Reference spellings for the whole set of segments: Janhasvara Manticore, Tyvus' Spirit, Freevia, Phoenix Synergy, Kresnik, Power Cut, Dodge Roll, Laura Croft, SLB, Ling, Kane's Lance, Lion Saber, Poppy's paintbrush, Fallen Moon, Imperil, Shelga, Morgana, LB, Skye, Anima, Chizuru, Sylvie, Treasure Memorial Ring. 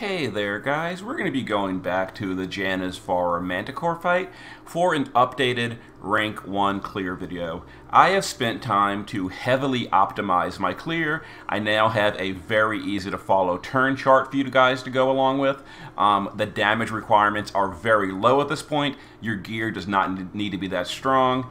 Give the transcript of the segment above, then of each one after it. Hey there guys, we're going to be going back to the Janhasvara Manticore fight for an updated rank 1 clear video. I have spent time to heavily optimize my clear. I now have a very easy to follow turn chart for you guys to go along with. The damage requirements are very low at this point. Your gear does not need to be that strong.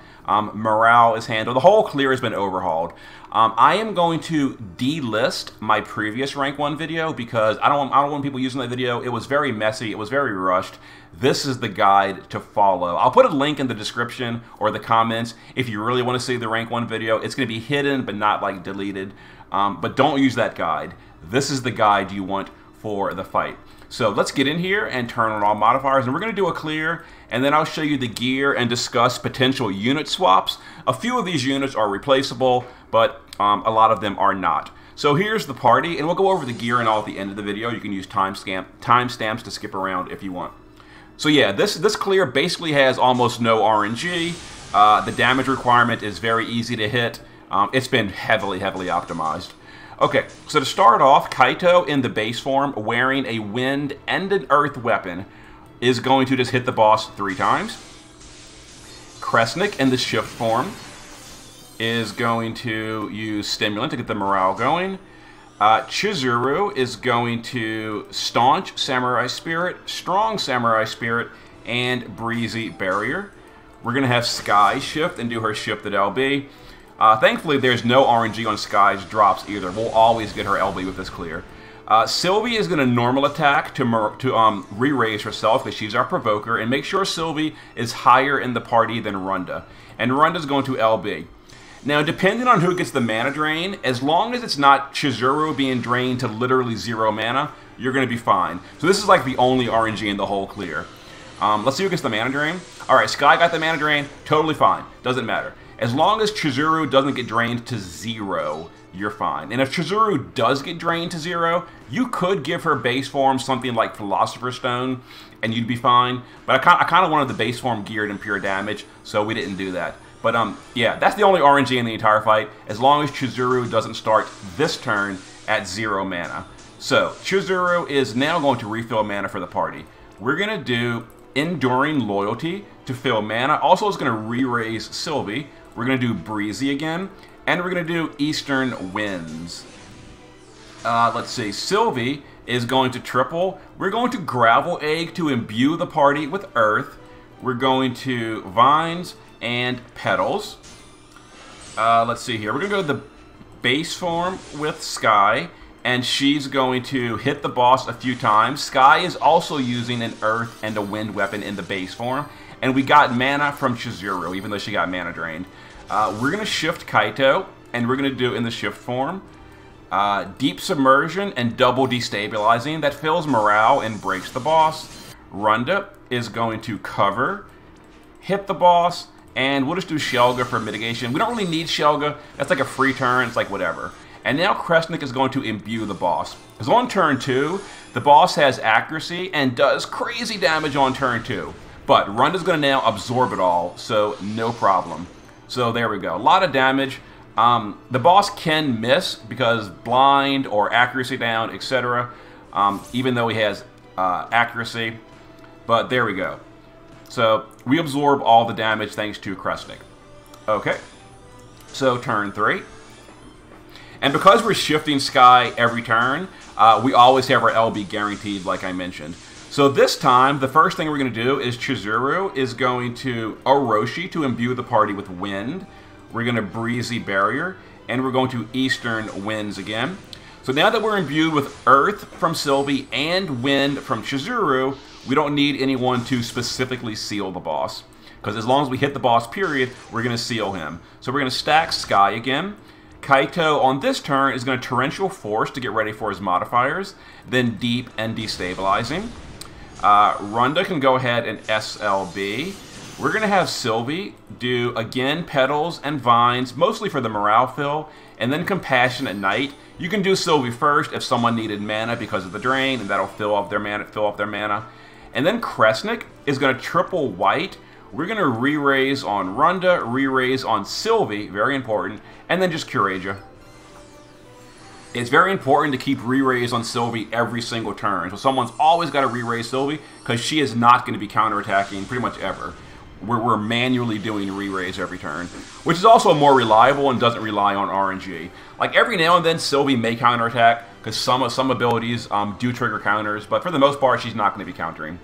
Morale is handled. The whole clear has been overhauled. I am going to delist my previous rank 1 video because I don't want people using that video. It was very messy. It was very rushed. This is the guide to follow. I'll put a link in the description or the comments if you really want to see the rank 1 video. It's going to be hidden but not like deleted. But don't use that guide. This is the guide you want for the fight. So let's get in here and turn on all modifiers, and we're going to do a clear, and then I'll show you the gear and discuss potential unit swaps. A few of these units are replaceable, but a lot of them are not. So here's the party, and we'll go over the gear and all at the end of the video. You can use timestamps to skip around if you want. So yeah, this clear basically has almost no RNG. The damage requirement is very easy to hit. It's been heavily optimized. Okay, so to start off, Kaito in the base form, wearing a wind and an earth weapon, is going to just hit the boss 3 times. Kresnik in the shift form is going to use Stimulant to get the morale going. Chizuru is going to Staunch Samurai Spirit, Strong Samurai Spirit, and Breezy Barrier. We're going to have Skye shift and do her shift at LB. Thankfully, there's no RNG on Skye's drops either. We'll always get her LB with this clear. Sylvie is going to normal attack to re-raise herself because she's our provoker, and make sure Sylvie is higher in the party than Runda. And Runda's going to LB. Now, depending on who gets the mana drain, as long as it's not Chizuru being drained to literally 0 mana, you're going to be fine. So this is like the only RNG in the whole clear. Let's see who gets the mana drain. Alright, Skye got the mana drain. Totally fine. Doesn't matter. As long as Chizuru doesn't get drained to 0, you're fine. And if Chizuru does get drained to 0, you could give her base form something like Philosopher's Stone, and you'd be fine. But I kind of wanted the base form geared in pure damage, so we didn't do that. But yeah, that's the only RNG in the entire fight, as long as Chizuru doesn't start this turn at 0 mana. So, Chizuru is now going to refill mana for the party. We're going to do Enduring Loyalty to fill mana. Also, it's going to re-raise Sylvie. We're going to do Breezy again, and we're going to do Eastern Winds. Let's see, Sylvie is going to triple. We're going to Gravel Egg to imbue the party with Earth. We're going to Vines and Petals. Let's see here, we're going to go to the base form with Skye, and she's going to hit the boss a few times. Skye is also using an Earth and a Wind weapon in the base form, and we got mana from Chizuru, even though she got mana drained. We're going to shift Kaito, and we're going to do in the shift form. Deep Submersion and Double Destabilizing. That fills morale and breaks the boss. Runda is going to cover, hit the boss, and we'll just do Shelga for mitigation. We don't really need Shelga. That's like a free turn. It's like whatever. And now Kresnik is going to imbue the boss. Because on turn 2, the boss has accuracy and does crazy damage on turn 2. But Runda's going to now absorb it all, so no problem. So there we go. A lot of damage. The boss can miss because blind or accuracy down, etc. Even though he has accuracy. But there we go. So we absorb all the damage thanks to Kresnik. Okay. So turn 3. And because we're shifting Skye every turn, we always have our LB guaranteed like I mentioned. So this time, the first thing we're going to do is Chizuru is going to Orochi to imbue the party with wind. We're going to Breezy Barrier, and we're going to Eastern Winds again. So now that we're imbued with Earth from Sylvie and Wind from Chizuru, we don't need anyone to specifically seal the boss. Because as long as we hit the boss period, we're going to seal him. So we're going to stack Skye again. Kaito on this turn is going to Torrential Force to get ready for his modifiers, then Deep and Destabilizing. Runda can go ahead and SLB. We're going to have Sylvie do, again, Petals and Vines, mostly for the morale fill, and then Compassion at night. You can do Sylvie first if someone needed mana because of the drain, and that'll fill up their mana. And then Kresnik is going to triple white. We're going to re-raise on Runda, re-raise on Sylvie, very important, and then just Curasia. It's very important to keep re-raise on Sylvie every single turn. So someone's always got to re-raise Sylvie because she is not going to be counterattacking pretty much ever. We're manually doing re-raise every turn, which is also more reliable and doesn't rely on RNG. Like every now and then, Sylvie may counterattack because some abilities do trigger counters, but for the most part, she's not going to be countering.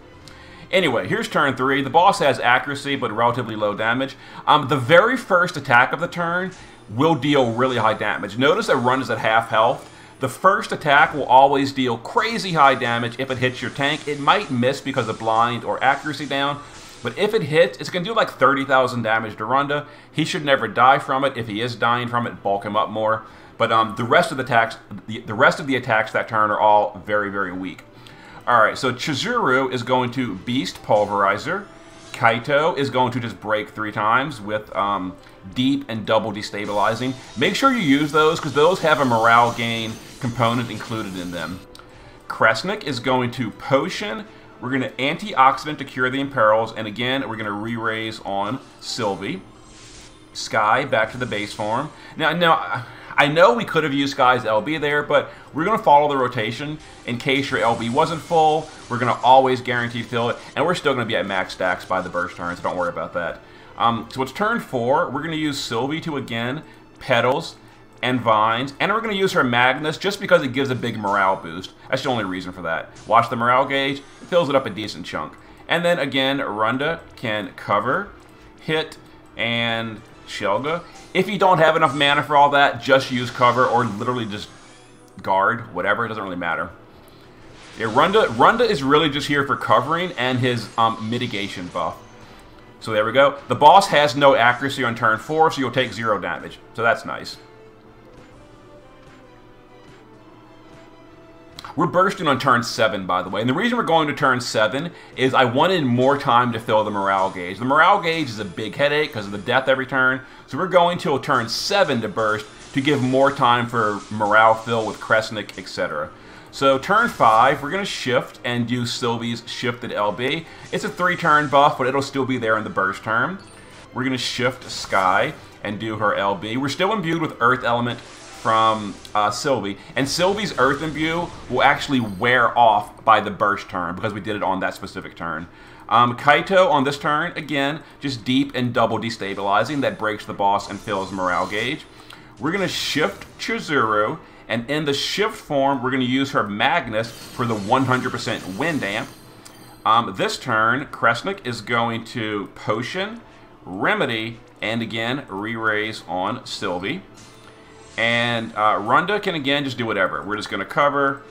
Anyway, here's turn 3. The boss has accuracy, but relatively low damage. The very first attack of the turn will deal really high damage. Notice that Run is at half health. The first attack will always deal crazy high damage if it hits your tank. It might miss because of blind or accuracy down, but if it hits, it's going to do like 30,000 damage to Runda. He should never die from it. If he is dying from it, bulk him up more. But the rest of the attacks that turn are all very, very weak. Alright, so Chizuru is going to Beast Pulverizer. Kaito is going to just break 3 times with Deep and Double Destabilizing. Make sure you use those because those have a morale gain component included in them. Kresnik is going to Potion. We're going to Antioxidant to cure the Imperils, and again, we're going to re-raise on Sylvie. Skye, back to the base form. Now, I know we could have used Skye's LB there, but we're going to follow the rotation. In case your LB wasn't full, we're going to always guarantee fill it, and we're still going to be at max stacks by the burst turn, so don't worry about that. So it's turn 4. We're going to use Sylvie to, again, Petals and Vines, and we're going to use her Magnus just because it gives a big morale boost. That's the only reason for that. Watch the morale gauge. It fills it up a decent chunk. And then, again, Runda can cover, hit, and Shelga. If you don't have enough mana for all that, just use cover or literally just guard, whatever. It doesn't really matter. Yeah, Runda is really just here for covering and his mitigation buff. So there we go. The boss has no accuracy on turn 4, so you'll take 0 damage. So that's nice. We're bursting on turn 7, by the way. And the reason we're going to turn 7 is I wanted more time to fill the morale gauge. The morale gauge is a big headache because of the death every turn. So we're going till turn 7 to burst to give more time for morale fill with Kresnik, etc. So turn 5, we're going to shift and do Sylvie's Shifted LB. It's a 3-turn buff, but it'll still be there in the burst turn. We're going to shift Skye and do her LB. We're still imbued with Earth Element from Sylvie, and Sylvie's Earth Imbue will actually wear off by the burst turn because we did it on that specific turn. Kaito on this turn, again, just Deep and Double Destabilizing. That breaks the boss and fills morale gauge. We're going to shift Chizuru, and in the shift form, we're going to use her Magnus for the 100% wind amp. This turn, Kresnik is going to Potion, Remedy, and again, re-raise on Sylvie. And Runda can, again, just do whatever. We're just going to cover,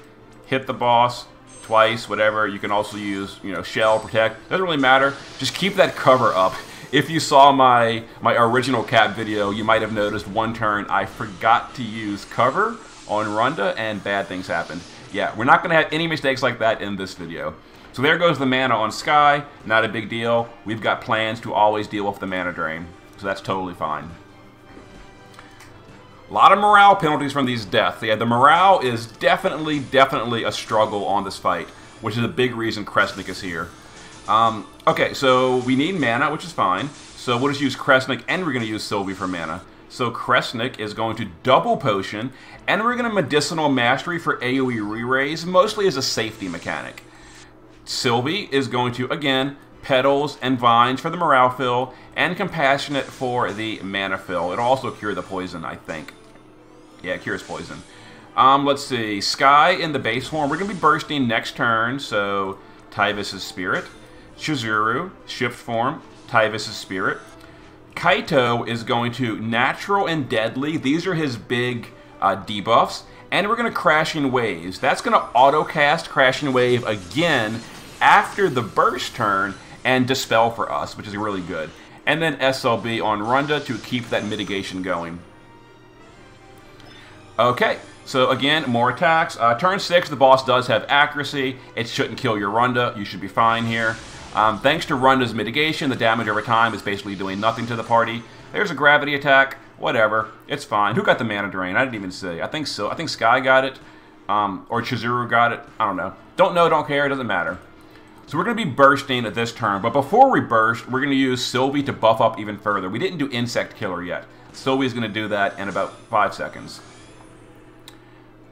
hit the boss twice, whatever. You can also use, you know, Shell, Protect. Doesn't really matter. Just keep that cover up. If you saw my original cap video, you might have noticed one turn I forgot to use cover on Runda, and bad things happened. Yeah, we're not going to have any mistakes like that in this video. So there goes the mana on Skye. Not a big deal. We've got plans to always deal with the mana drain. So that's totally fine. A lot of morale penalties from these deaths. Yeah, the morale is definitely a struggle on this fight, which is a big reason Kresnik is here. Okay, so we need mana, which is fine. So we'll just use Kresnik, and we're going to use Sylvie for mana. So Kresnik is going to double Potion, and we're going to Medicinal Mastery for AoE re-raise, mostly as a safety mechanic. Sylvie is going to, again, Petals and Vines for the morale fill, and Compassionate for the mana fill. It'll also cure the poison, I think. Yeah, it cures poison. Let's see. Skye in the base form. We're going to be bursting next turn, so Tyvus' Spirit. Chizuru, shift form, Tyvus' Spirit. Kaito is going to Natural and Deadly. These are his big debuffs. And we're going to Crashing Waves. That's going to auto-cast Crashing Wave again after the burst turn and Dispel for us, which is really good. And then SLB on Runda to keep that mitigation going. Okay, so again, more attacks. Turn 6, the boss does have accuracy. It shouldn't kill your Runda. You should be fine here. Thanks to Runda's mitigation, the damage over time is basically doing nothing to the party. There's a gravity attack. Whatever. It's fine. Who got the mana drain? I didn't even see. I think so. I think Skye got it. Or Chizuru got it. I don't know. Don't know, don't care. It doesn't matter. So we're going to be bursting at this turn, but before we burst, we're going to use Sylvie to buff up even further. We didn't do Insect Killer yet. Sylvie's going to do that in about 5 seconds.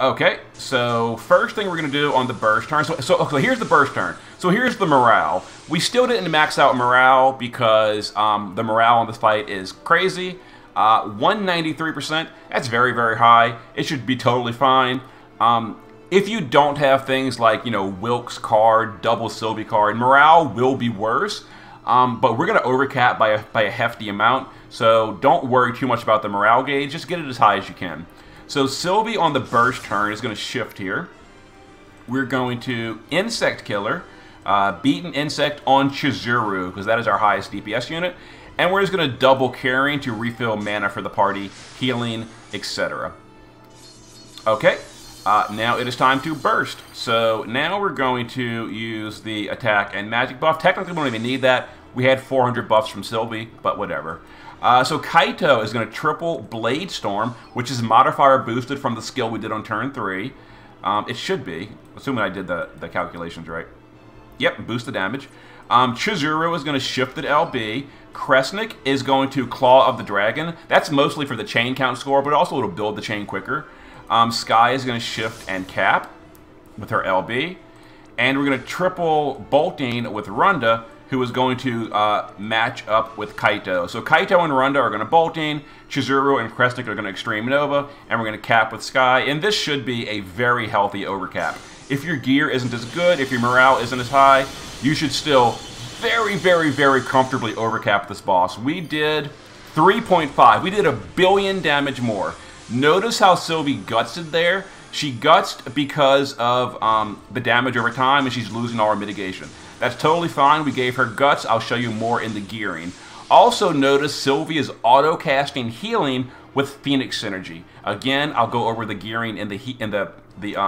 Okay, so first thing we're going to do on the burst turn. So here's the burst turn. So here's the morale. We still didn't max out morale because the morale on this fight is crazy. 193%, that's very, very high. It should be totally fine. If you don't have things like, you know, Wilk's card, double Sylvie card, morale will be worse. But we're going to overcap by a hefty amount. So don't worry too much about the morale gauge. Just get it as high as you can. So Sylvie on the burst turn is going to shift here. We're going to Insect Killer, beat an insect on Chizuru, because that is our highest DPS unit. And we're just going to double carrying to refill mana for the party, healing, etc. Okay, now it is time to burst. So now we're going to use the attack and magic buff. Technically, we don't even need that. We had 400 buffs from Sylvie, but whatever. So Kaito is going to triple Blade Storm, which is modifier boosted from the skill we did on turn 3. It should be, assuming I did the calculations right. Yep, boost the damage. Chizuru is going to shift at LB. Kresnik is going to Claw of the Dragon. That's mostly for the chain count score, but also it'll build the chain quicker. Skye is going to shift and cap with her LB. And we're going to triple bolting with Runda, who is going to match up with Kaito. So Kaito and Runda are going to bolting. Chizuru and Kresnik are going to Extreme Nova. And we're going to cap with Skye. And this should be a very healthy overcap. If your gear isn't as good, if your morale isn't as high, you should still very, very, very comfortably overcap this boss. We did 3.5. We did 1 billion damage more. Notice how Sylvie gutsed there. She gutsed because of the damage over time, and she's losing all her mitigation. That's totally fine. We gave her guts. I'll show you more in the gearing. Also notice Sylvie is auto-casting healing with Phoenix Synergy. Again, I'll go over the gearing in the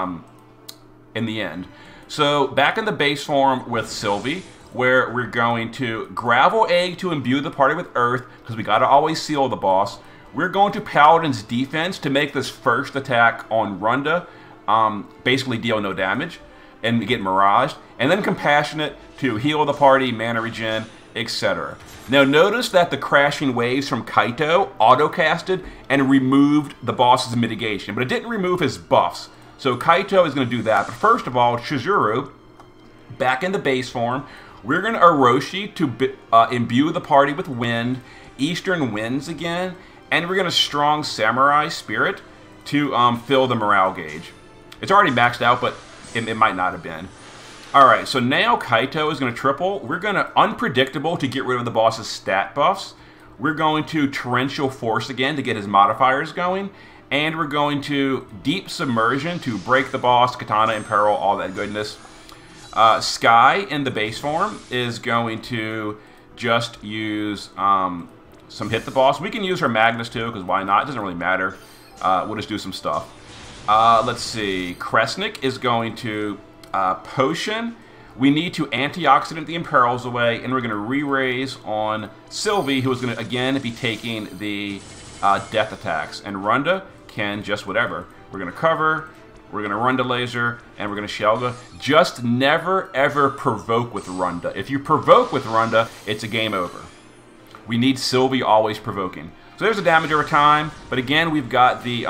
end. So back in the base form with Sylvie, where we're going to Gravel Egg to imbue the party with Earth, because we gotta always seal the boss. We're going to Paladin's Defense to make this first attack on Runda basically deal no damage and get miraged, and then Compassionate to heal the party, mana regen, etc. Now notice that the crashing waves from Kaito auto-casted and removed the boss's mitigation, but it didn't remove his buffs. So Kaito is going to do that, but first of all, Chizuru, back in the base form, we're going to Orochi to imbue the party with Wind, Eastern Winds again, and we're going to Strong Samurai Spirit to fill the morale gauge. It's already maxed out, but it might not have been. Alright, so now Kaito is going to triple. We're going to Unpredictable to get rid of the boss's stat buffs. We're going to Torrential Force again to get his modifiers going. And we're going to Deep Submersion to break the boss, Katana in Peril, all that goodness. Skye in the base form is going to just use some hit the boss. We can use her Magnus too, because why not? It doesn't really matter. We'll just do some stuff. Let's see. Kresnik is going to Potion. We need to Antioxidant the Imperils away, and we're going to re-raise on Sylvie, who is going to, again, be taking the death attacks. And Runda can just whatever. We're going to cover. We're going to Runda Laser, and we're going to Shelga. Just never, ever provoke with Runda. If you provoke with Runda, it's a game over. We need Sylvie always provoking. So there's the damage over time, but again, we've got the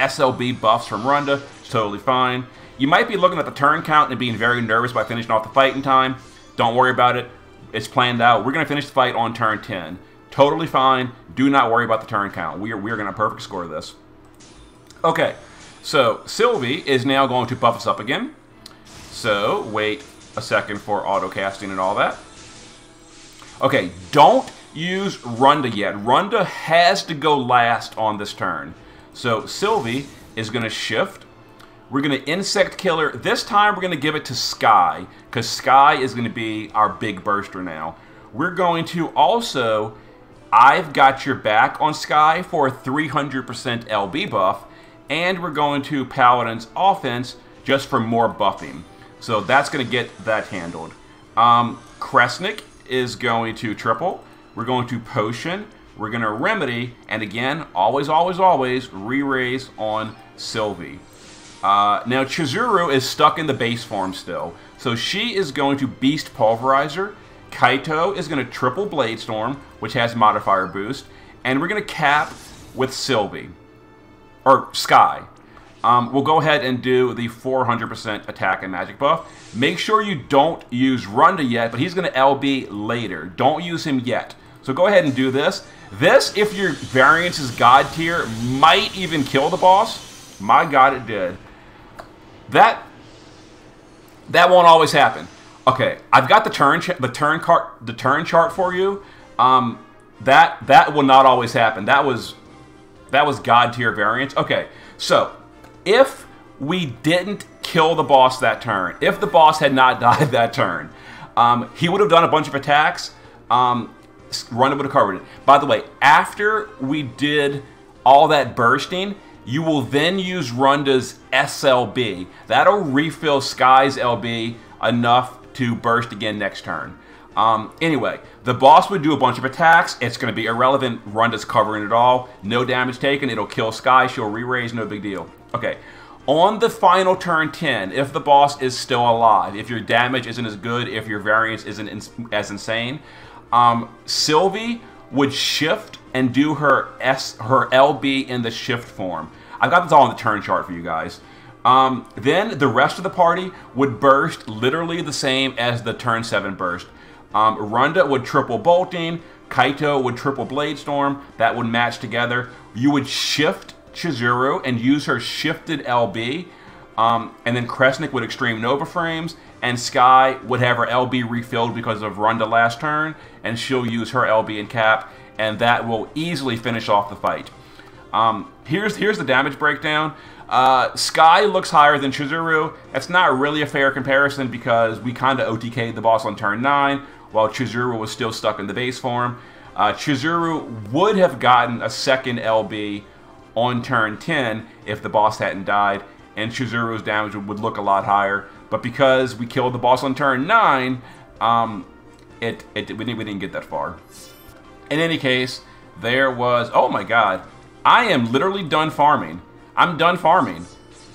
SLB buffs from Runda. It's totally fine. You might be looking at the turn count and being very nervous by finishing off the fight in time. Don't worry about it. It's planned out. We're going to finish the fight on turn 10. Totally fine. Do not worry about the turn count. We are going to perfect score this. Okay. So, Sylvie is now going to buff us up again. So, wait a second for auto-casting and all that. Okay, don't use Runda yet. Runda has to go last on this turn. So, Sylvie is going to shift. We're going to Insect Killer. This time, we're going to give it to Skye, because Skye is going to be our big burster now. We're going to also, I've got your back on Skye for a 300% LB buff. And we're going to Paladin's Offense just for more buffing. So that's going to get that handled. Kresnik is going to triple. We're going to Potion. We're going to Remedy. And again, always, always, always re-raise on Sylvie. Now, Chizuru is stuck in the base form still. So she is going to Beast Pulverizer. Kaito is going to triple Blade Storm, which has modifier boost. And we're going to cap with Sylvie. Or Skye. We'll go ahead and do the 400% attack and magic buff. Make sure you don't use Runda yet, but he's going to LB later. Don't use him yet. So go ahead and do this. This, if your variance is god tier, might even kill the boss. My god, it did. That won't always happen. Okay, I've got the turn chart for you. That will not always happen. That was god tier variance. Okay, so if we didn't kill the boss that turn, if the boss had not died that turn, he would have done a bunch of attacks. Runda would have covered it. By the way, after we did all that bursting, you will then use Runda's SLB. That'll refill Skye's LB enough to burst again next turn. Anyway, the boss would do a bunch of attacks. It's going to be irrelevant. Runda's covering it all. No damage taken. It'll kill Skye. She'll re-raise. No big deal. Okay. On the final turn 10, if the boss is still alive, if your damage isn't as good, if your variance isn't as insane, Sylvie would shift and do her LB in the shift form. I've got this all on the turn chart for you guys. Then the rest of the party would burst literally the same as the turn 7 burst. Runda would triple bolting, Kaito would triple blade storm, that would match together. You would shift Chizuru and use her shifted LB, and then Kresnik would extreme Nova frames, and Skye would have her LB refilled because of Runda last turn, and she'll use her LB and cap, and that will easily finish off the fight. Here's the damage breakdown. Skye looks higher than Chizuru. That's not really a fair comparison because we kind of OTK'd the boss on turn 9 while Chizuru was still stuck in the base form. Chizuru would have gotten a second LB on turn 10 if the boss hadn't died, and Chizuru's damage would look a lot higher. But because we killed the boss on turn 9, we didn't get that far. In any case, there was... Oh my god. I am literally done farming. I'm done farming.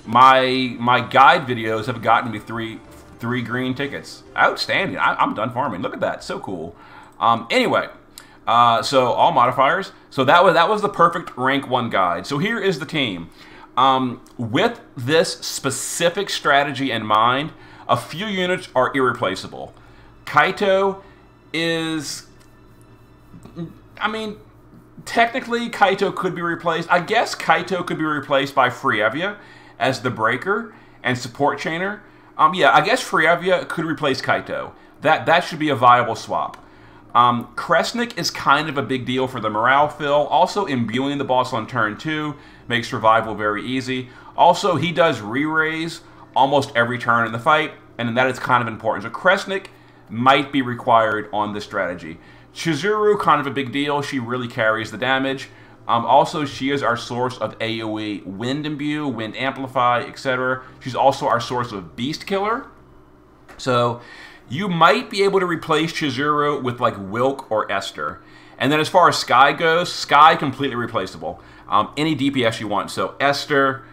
My guide videos have gotten me three green tickets. Outstanding. I'm done farming. Look at that. So cool. Anyway, so all modifiers. So that was the perfect rank 1 guide. So here is the team. With this specific strategy in mind, a few units are irreplaceable. Kaito is... I mean... Technically, Kaito could be replaced. I guess Kaito could be replaced by Freevia as the breaker and support chainer. Yeah, I guess Freevia could replace Kaito. That should be a viable swap. Kresnik is kind of a big deal for the morale fill. Also, imbuing the boss on turn 2 makes survival very easy. Also, he does re-raise almost every turn in the fight, and that is kind of important. So Kresnik might be required on this strategy. Chizuru, kind of a big deal. She really carries the damage. Also, she is our source of AoE Wind Imbue, Wind Amplify, etc. She's also our source of Beast Killer. So, you might be able to replace Chizuru with, like, Wilk or Esther. And then as far as Skye goes, Skye completely replaceable. Any DPS you want. So, Esther,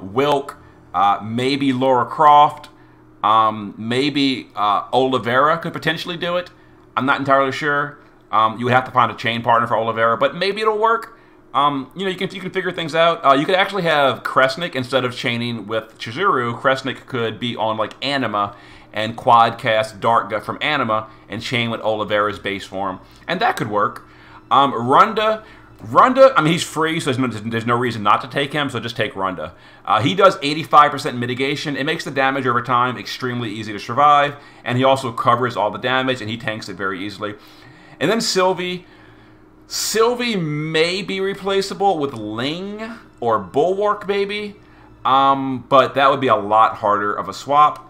Wilk, maybe Laura Croft, maybe Olivera could potentially do it. I'm not entirely sure. You would have to find a chain partner for Olivera, but maybe it'll work. You know, you can figure things out. You could actually have Kresnik instead of chaining with Chizuru. Kresnik could be on like Anima and quad cast Dark Gut from Anima and chain with Olivera's base form, and that could work. Runda, I mean, he's free, so there's no reason not to take him, so just take Runda. He does 85% mitigation. It makes the damage over time extremely easy to survive, and he also covers all the damage, and he tanks it very easily. And then Sylvie. Sylvie may be replaceable with Ling or Bulwark, maybe, but that would be a lot harder of a swap.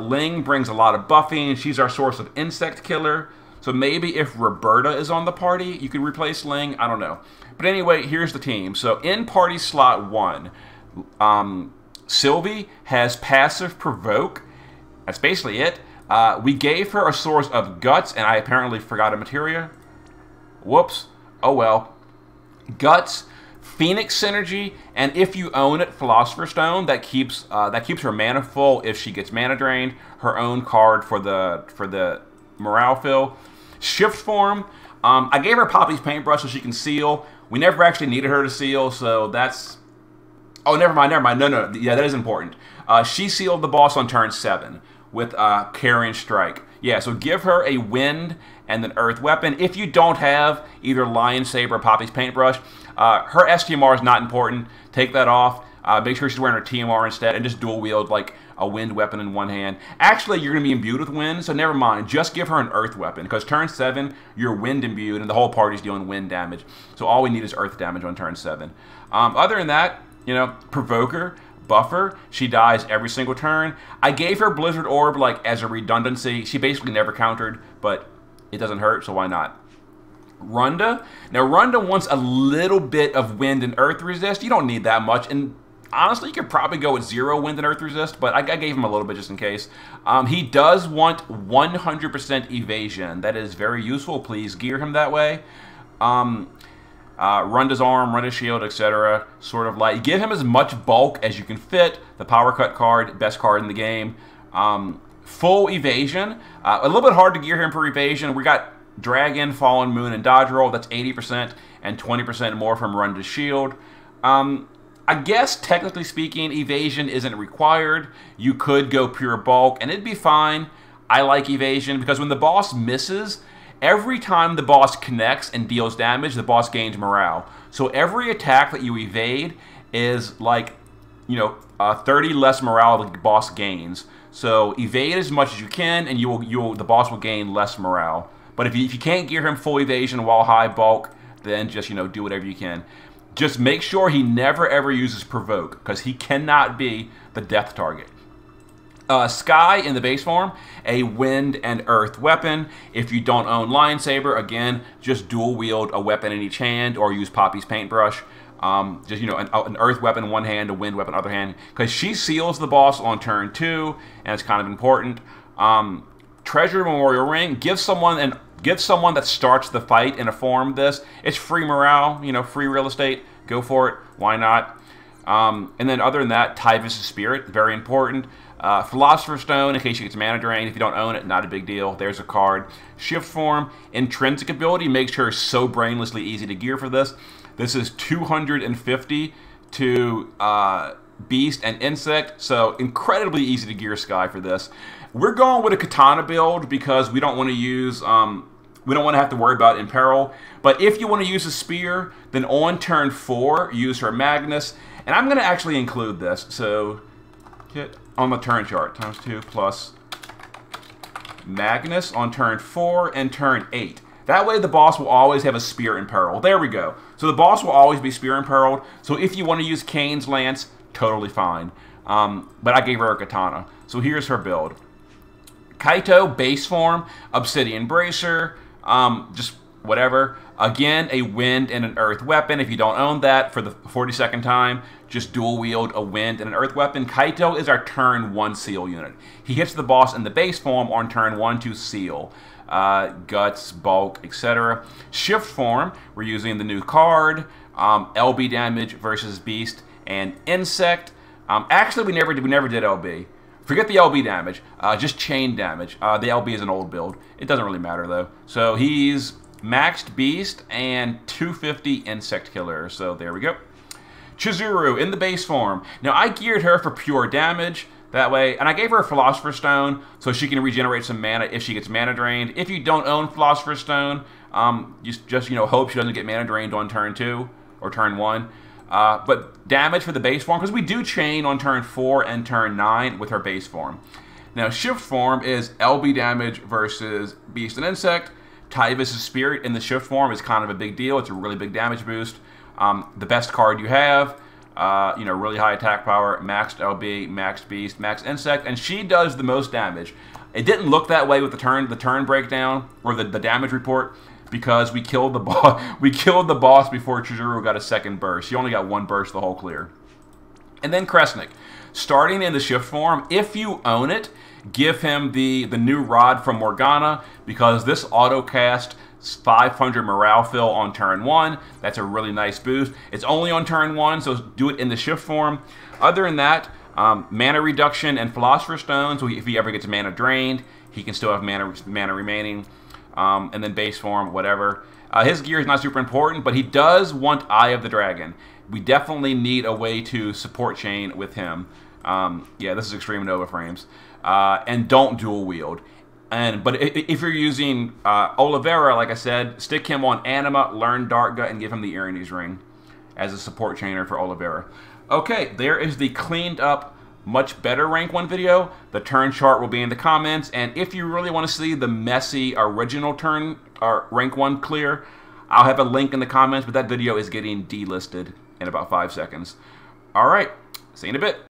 Ling brings a lot of buffing. She's our source of insect killer. So maybe if Roberta is on the party, you could replace Ling. I don't know. But anyway, here's the team. So in party slot 1, Sylvie has passive provoke. That's basically it. We gave her a source of guts, and I apparently forgot a materia. Whoops. Oh well. Guts, Phoenix Synergy, and if you own it, Philosopher's Stone. That keeps her mana full if she gets mana drained. Her own card for the morale fill. Shift form. I gave her Poppy's paintbrush so she can seal. We never actually needed her to seal, so that's Oh, never mind. No. Yeah, that is important. She sealed the boss on turn 7 with Carrion Strike. Yeah, so give her a wind and an earth weapon. If you don't have either Lion Saber or Poppy's paintbrush, her STMR is not important. Take that off. Make sure she's wearing her TMR instead, and just dual wield like a wind weapon in one hand. Actually, you're going to be imbued with wind, so never mind. Just give her an earth weapon, because turn 7, you're wind imbued, and the whole party's dealing wind damage. So all we need is earth damage on turn 7. Other than that, you know, Provoker, Buffer, she dies every single turn. I gave her Blizzard Orb like as a redundancy. She basically never countered, but it doesn't hurt, so why not? Runda. Now, Runda wants a little bit of wind and earth resist. You don't need that much, and honestly, you could probably go with 0 wind and earth resist, but I gave him a little bit just in case. He does want 100% evasion. That is very useful. Please gear him that way. Runda's arm, Runda's shield, etc. Sort of like, give him as much bulk as you can fit. The Power Cut card, best card in the game. Full evasion. A little bit hard to gear him for evasion. We got Dragon, Fallen Moon, and Dodge Roll. That's 80% and 20% more from Runda's shield. I guess, technically speaking, evasion isn't required. You could go pure bulk, and it'd be fine. I like evasion, because when the boss misses, every time the boss connects and deals damage, the boss gains morale. So every attack that you evade is like, you know, 30 less morale the boss gains. So evade as much as you can, and the boss will gain less morale. But if you can't gear him full evasion while high bulk, then just, you know, do whatever you can. Just make sure he never ever uses Provoke, because he cannot be the death target. Skye in the base form, a wind and earth weapon. If you don't own Lion Saber, again, just dual wield a weapon in each hand or use Poppy's paintbrush. Just, you know, an earth weapon in one hand, a wind weapon in the other hand, because she seals the boss on turn 2, and it's kind of important. Treasure Memorial Ring, give someone that starts the fight in a form of this. It's free morale, you know, free real estate. Go for it. Why not? And then other than that, Tyvus' Spirit, very important. Philosopher's Stone, in case you get mana drain. If you don't own it, not a big deal. There's a card. Shift form, intrinsic ability. Make sure it's so brainlessly easy to gear for this. This is 250 to Beast and Insect, so incredibly easy to gear Skye for this. We're going with a Katana build because we don't want to use... we don't want to have to worry about Imperil. But if you want to use a spear, then on turn 4, use her Magnus. And I'm going to actually include this. So, get on the turn chart. Times 2 plus Magnus on turn 4 and turn 8. That way the boss will always have a spear imperiled. There we go. So the boss will always be spear imperiled. So if you want to use Kane's Lance, totally fine. But I gave her a Katana. So here's her build. Kaito, base form, Obsidian Bracer... just whatever. Again, a wind and an earth weapon. If you don't own that, for the 42nd time, just dual wield a wind and an earth weapon. Kaito is our turn 1 seal unit. He hits the boss in the base form on turn 1 to seal. Guts, bulk, etc. Shift form, we're using the new card. LB damage versus beast and insect. Actually, we never did LB. Forget the LB damage, just chain damage. The LB is an old build. It doesn't really matter, though. So he's maxed Beast and 250 Insect Killer. So there we go. Chizuru in the base form. Now, I geared her for pure damage that way, and I gave her a Philosopher's Stone so she can regenerate some mana if she gets mana drained. If you don't own Philosopher's Stone, just you know, hope she doesn't get mana drained on turn 2 or turn 1. But damage for the base form, because we do chain on turn 4 and turn 9 with her base form. Now, shift form is LB damage versus Beast and Insect. Tyvus' Spirit in the shift form is kind of a big deal. It's a really big damage boost. The best card you have. You know, really high attack power, maxed LB, maxed Beast, maxed Insect, and she does the most damage. It didn't look that way with the turn breakdown or the damage report, because we killed the boss. We killed the boss before Chizuru got a second burst. She only got one burst the whole clear. And then Kresnik, starting in the shift form. If you own it, give him the new rod from Morgana, because this auto cast 500 morale fill on turn 1. That's a really nice boost. It's only on turn 1, so do it in the shift form. Other than that, mana reduction and Philosopher's Stone. So if he ever gets mana drained, he can still have mana remaining. And then base form, whatever. His gear is not super important, but he does want Eye of the Dragon. We definitely need a way to support chain with him. Yeah, this is Extreme Nova frames. And don't dual wield. But if you're using Olivera, like I said, stick him on Anima, learn Dark Gut, and give him the Ironies Ring as a support chainer for Olivera. Okay, there is the cleaned up, much better Rank 1 video. The turn chart will be in the comments. And if you really want to see the messy original turn or Rank 1 clear, I'll have a link in the comments, but that video is getting delisted in about 5 seconds. All right, see you in a bit.